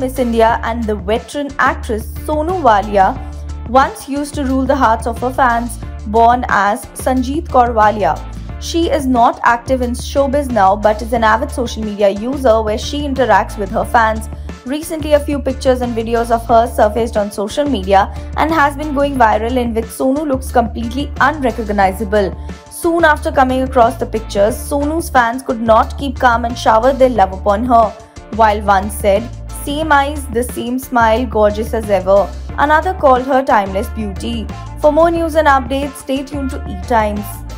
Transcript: Miss India and the veteran actress Sonu Walia once used to rule the hearts of her fans, born as Sanjit Kaur Walia. She is not active in showbiz now but is an avid social media user where she interacts with her fans. Recently, a few pictures and videos of her surfaced on social media and has been going viral, in which Sonu looks completely unrecognizable. Soon after coming across the pictures, Sonu's fans could not keep calm and showered their love upon her. While one said, "Same eyes, the same smile, gorgeous as ever," another called her timeless beauty. For more news and updates, stay tuned to ETimes.